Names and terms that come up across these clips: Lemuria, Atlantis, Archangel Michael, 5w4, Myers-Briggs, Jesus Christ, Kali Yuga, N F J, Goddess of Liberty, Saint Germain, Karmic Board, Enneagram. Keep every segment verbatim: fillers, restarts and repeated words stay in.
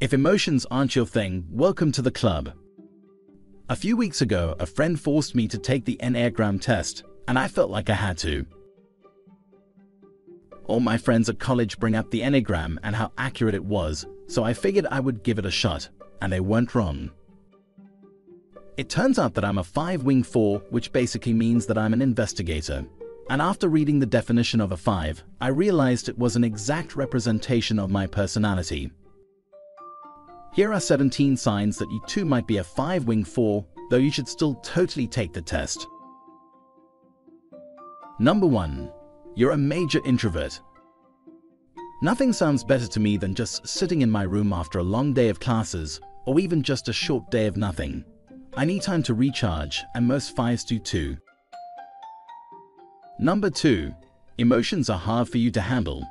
If emotions aren't your thing, welcome to the club. A few weeks ago, a friend forced me to take the Enneagram test, and I felt like I had to. All my friends at college bring up the Enneagram and how accurate it was, so I figured I would give it a shot, and they weren't wrong. It turns out that I'm a five wing four, which basically means that I'm an investigator. And after reading the definition of a five, I realized it was an exact representation of my personality. Here are seventeen signs that you too might be a five wing four, though you should still totally take the test. Number one. You're a major introvert. Nothing sounds better to me than just sitting in my room after a long day of classes, or even just a short day of nothing. I need time to recharge, and most fives do too. Number two. Emotions are hard for you to handle.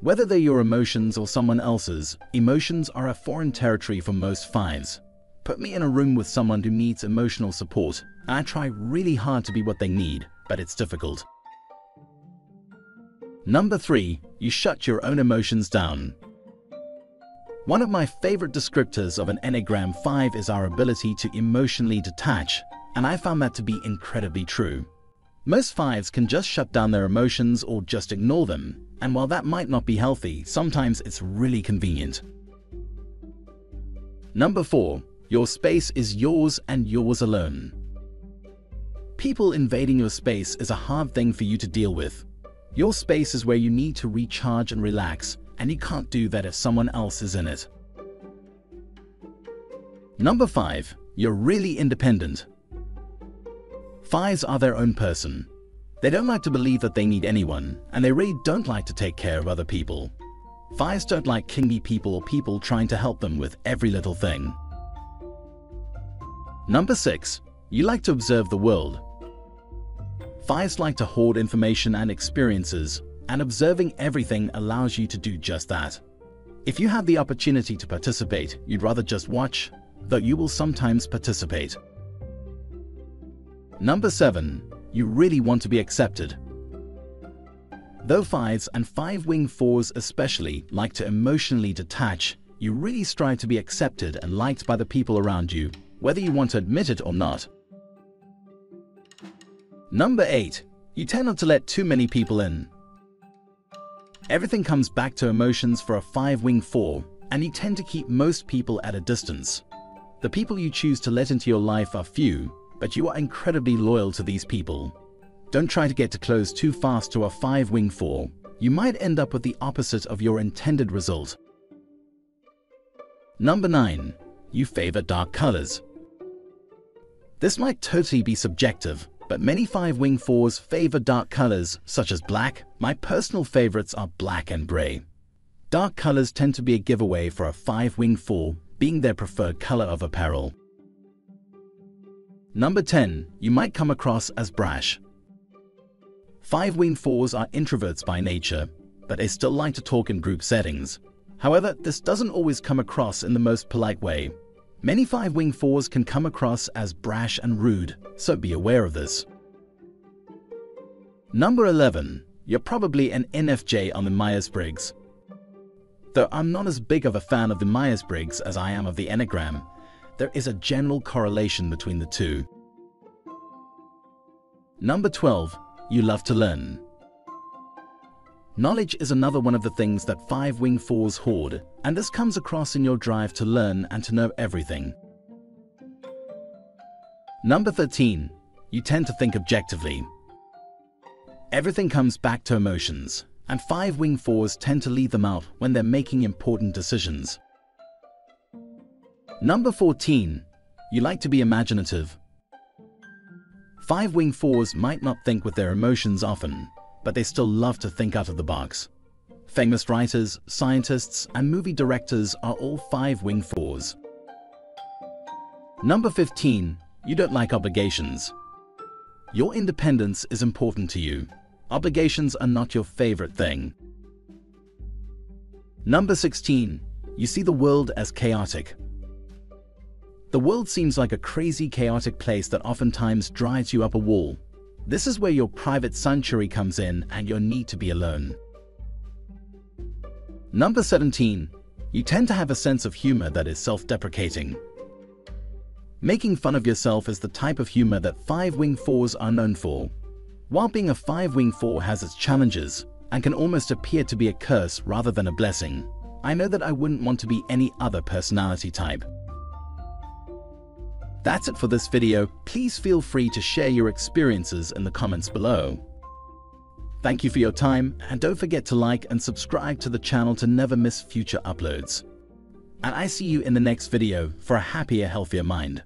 Whether they're your emotions or someone else's, emotions are a foreign territory for most fives. Put me in a room with someone who needs emotional support, and I try really hard to be what they need, but it's difficult. Number three. You shut your own emotions down. One of my favorite descriptors of an Enneagram five is our ability to emotionally detach, and I found that to be incredibly true. Most fives can just shut down their emotions or just ignore them, and while that might not be healthy, sometimes it's really convenient. Number four. Your space is yours and yours alone. People invading your space is a hard thing for you to deal with. Your space is where you need to recharge and relax, and you can't do that if someone else is in it. Number five. You're really independent. Fives are their own person. They don't like to believe that they need anyone, and they really don't like to take care of other people. Fives don't like kingy people or people trying to help them with every little thing. Number six. You like to observe the world. Fives like to hoard information and experiences, and observing everything allows you to do just that. If you have the opportunity to participate, you'd rather just watch, though you will sometimes participate. Number seven. You really want to be accepted. Though fives and five wing fours especially like to emotionally detach, you really strive to be accepted and liked by the people around you, whether you want to admit it or not. Number eight. You tend not to let too many people in. Everything comes back to emotions for a five wing four, and you tend to keep most people at a distance. The people you choose to let into your life are few, but you are incredibly loyal to these people. Don't try to get too close too fast to a five wing four. You might end up with the opposite of your intended result. Number nine. You favor dark colors. This might totally be subjective, but many five wing fours favor dark colors, such as black. My personal favorites are black and gray. Dark colors tend to be a giveaway for a five wing four, being their preferred color of apparel. Number ten. You might come across as brash. five wing fours are introverts by nature, but they still like to talk in group settings. However, this doesn't always come across in the most polite way. Many five wing fours can come across as brash and rude, so be aware of this. Number eleven. You're probably an N F J on the Myers-Briggs. Though I'm not as big of a fan of the Myers-Briggs as I am of the Enneagram, there is a general correlation between the two. Number twelve. You love to learn. Knowledge is another one of the things that five wing fours hoard, and this comes across in your drive to learn and to know everything. Number thirteen. You tend to think objectively. Everything comes back to emotions, and five wing fours tend to leave them out when they're making important decisions. Number fourteen. You like to be imaginative. five wing fours might not think with their emotions often, but they still love to think out of the box. Famous writers, scientists, and movie directors are all five wing fours. Number fifteen. You don't like obligations. Your independence is important to you. Obligations are not your favorite thing. Number sixteen. You see the world as chaotic. The world seems like a crazy, chaotic place that oftentimes drives you up a wall. This is where your private sanctuary comes in and your need to be alone. Number seventeen. you tend to have a sense of humor that is self-deprecating. Making fun of yourself is the type of humor that five wing fours are known for. While being a five wing four has its challenges and can almost appear to be a curse rather than a blessing, I know that I wouldn't want to be any other personality type. That's it for this video. Please feel free to share your experiences in the comments below. Thank you for your time, and don't forget to like and subscribe to the channel to never miss future uploads. And I see you in the next video for a happier, healthier mind.